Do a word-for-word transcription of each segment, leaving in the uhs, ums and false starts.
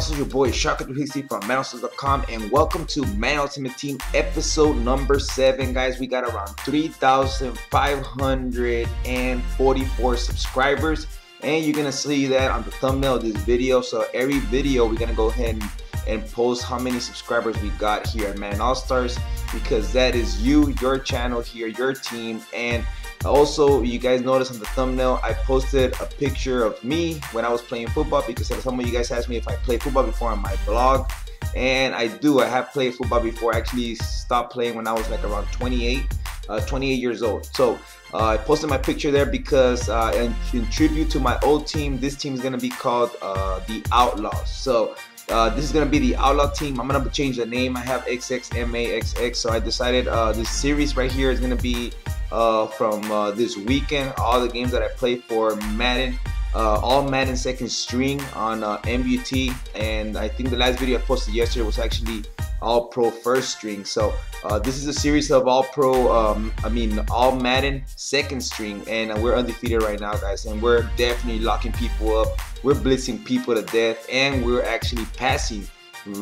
Manos, your boy Shocker three sixty from Manos dot com, and welcome to Man Ultimate Team episode number seven, guys. We got around three thousand five hundred forty-four subscribers, and you're gonna see that on the thumbnail of this video. So every video we're gonna go ahead and and post how many subscribers we got here at Man All Stars, because that is you, your channel here, your team. And also, you guys notice on the thumbnail I posted a picture of me when I was playing football, because some of you guys asked me if I played football before on my blog, and I do. I have played football before. I actually stopped playing when I was like around twenty-eight years old. So uh, I posted my picture there because uh, in, in tribute to my old team, this team is gonna be called uh, the Outlaws. So Uh, this is going to be the Outlaw team. I'm going to change the name. I have X X M A X X, so I decided uh, this series right here is going to be uh, from uh, this weekend, all the games that I played for Madden, uh, all Madden second string on uh, M B T, and I think the last video I posted yesterday was actually all pro first string. So uh, this is a series of all pro, um, I mean all Madden second string, and we're undefeated right now, guys, and we're definitely locking people up. We're blitzing people to death, and we're actually passing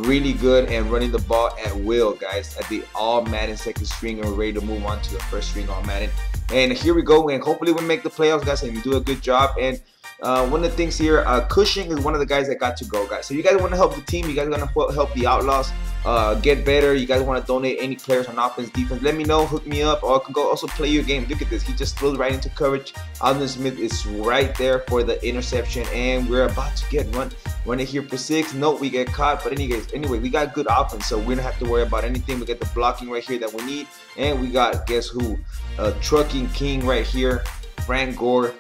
really good and running the ball at will, guys, at the all Madden second string, and we're ready to move on to the first string all Madden. And here we go, and hopefully we make the playoffs, guys, and do a good job. And uh, one of the things here, uh, Cushing is one of the guys that got to go, guys. So you guys want to help the team, you guys want to help the Outlaws uh, get better, you guys want to donate any players on offense, defense, let me know, hook me up, or I can go also play your game. Look at this, he just throws right into coverage. Aldon Smith is right there for the interception, and we're about to get run. Running here for six. Nope, we get caught, but anyways, anyway, we got good offense, so we don't have to worry about anything. We get the blocking right here that we need, and we got, guess who, uh, trucking king right here, Frank Gore.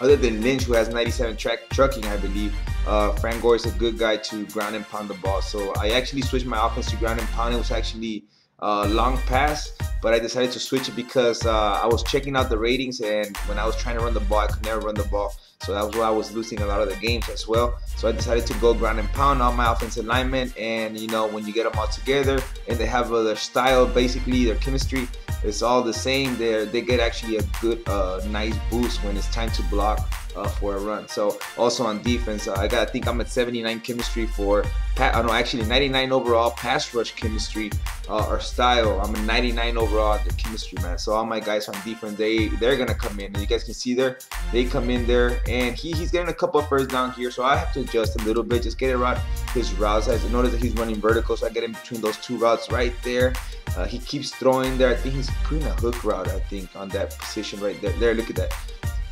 Other than Lynch, who has ninety-seven track trucking, I believe, uh, Frank Gore is a good guy to ground and pound the ball. So I actually switched my offense to ground and pound. It was actually a long pass, but I decided to switch it because uh, I was checking out the ratings, and when I was trying to run the ball, I could never run the ball. So that was why I was losing a lot of the games as well. So I decided to go ground and pound on my offensive linemen, and you know, when you get them all together and they have uh, their style, basically their chemistry, it's all the same. They they get actually a good, uh, nice boost when it's time to block uh, for a run. So also on defense, uh, I got, I think I'm at seventy-nine chemistry for, I don't know, actually ninety-nine overall pass rush chemistry uh, or style. I'm a ninety-nine overall at the chemistry, man. So all my guys on defense, they they're gonna come in, and you guys can see there, they come in there, and he he's getting a couple of first down here. So I have to adjust a little bit, just get around his route size. I notice that he's running vertical, so I get in between those two routes right there. Uh, he keeps throwing there. I think he's putting a hook route, I think, on that position right there. There, look at that.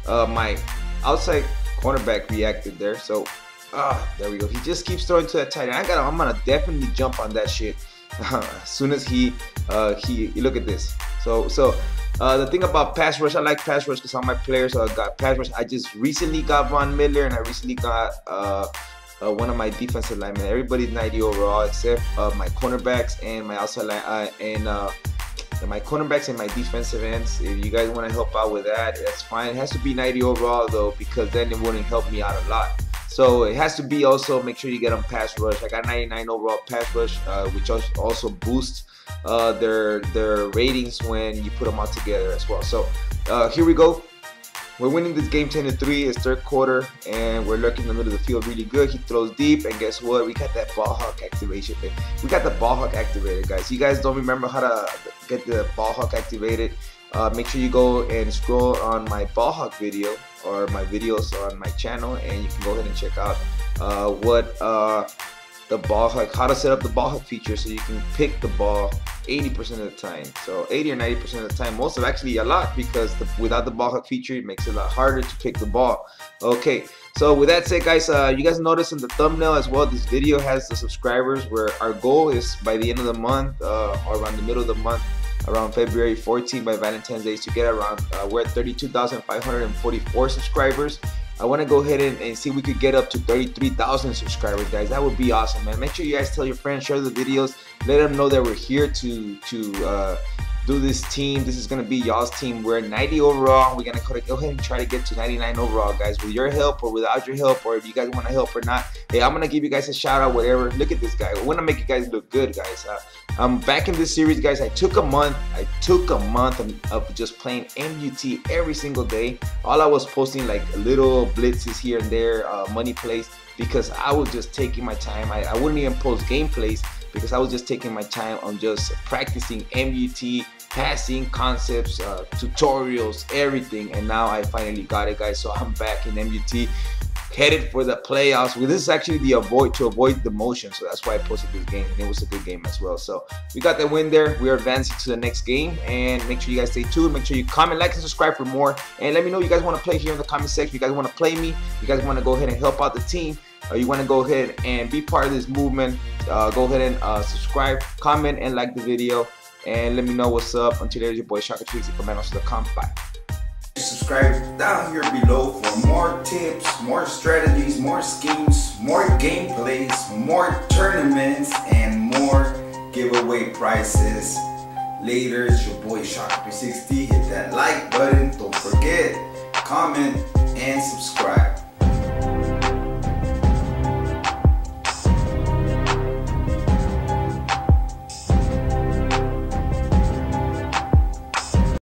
Uh, my outside cornerback reacted there. So, ah, there we go. He just keeps throwing to that tight end. I got, I'm gonna definitely jump on that shit as soon as he, uh, he. Look at this. So, so. Uh, the thing about pass rush, I like pass rush because all my players uh, got pass rush. I just recently got Von Miller, and I recently got uh, uh, one of my defensive linemen. Everybody's ninety overall except uh, my cornerbacks and my outside line, uh, and uh, my cornerbacks and my defensive ends. If you guys want to help out with that, that's fine. It has to be ninety overall though, because then it wouldn't help me out a lot. So it has to be also, make sure you get them pass rush. I got ninety-nine overall pass rush, uh, which also boosts uh, their their ratings when you put them all together as well. So uh, here we go. We're winning this game ten to three. It's third quarter, and we're lurking in the middle of the field really good. He throws deep, and guess what? We got that ball hawk activation. We got the ball hawk activated, guys. You guys don't remember how to get the ball hawk activated? Uh, make sure you go and scroll on my ball hawk video, or my videos on my channel, and you can go ahead and check out uh, what uh, the ball hawk, how to set up the ball hawk feature, so you can pick the ball eighty percent of the time. So eighty or ninety percent of the time, most of, actually a lot, because the, without the ball hawk feature, it makes it a lot harder to pick the ball. Okay, so with that said, guys, uh, you guys notice in the thumbnail as well, this video has the subscribers, where our goal is by the end of the month, uh, or around the middle of the month, around February fourteenth, by Valentine's Day, to get around, uh, we're at thirty-two thousand five hundred forty-four subscribers. I want to go ahead and, and see if we could get up to thirty-three thousand subscribers, guys. That would be awesome, man. Make sure you guys tell your friends, share the videos, let them know that we're here to to uh, do this team. This is going to be y'all's team. We're ninety overall. We're going to go ahead and try to get to ninety-nine overall, guys, with your help or without your help, or if you guys want to help or not. Hey, I'm going to give you guys a shout out, whatever. Look at this guy. I want to make you guys look good, guys. Uh, I'm back in this series, guys. I took a month. I took a month of just playing M U T every single day. All I was posting, like, little blitzes here and there, uh, money plays. because I was just taking my time. I, I wouldn't even post gameplays because I was just taking my time on just practicing M B T, passing, concepts, uh, tutorials, everything. And now I finally got it, guys. So I'm back in M B T, headed for the playoffs. Well, this is actually the avoid to avoid the motion, so that's why I posted this game, and it was a good game as well. So we got the win there. We are advancing to the next game, and make sure you guys stay tuned. Make sure you comment, like, and subscribe for more, and let me know you guys want to play here in the comment section. You guys want to play me? You guys want to go ahead and help out the team? Or you want to go ahead and be part of this movement? Uh, go ahead and uh, subscribe, comment, and like the video, and let me know what's up. Until then, your boy Shocker three sixty from Manos dot com. Bye. Subscribe down here below for more tips, more strategies, more schemes, more gameplays, more tournaments, and more giveaway prizes. Later, it's your boy Shocker three sixty. Hit that like button, don't forget, comment, and subscribe.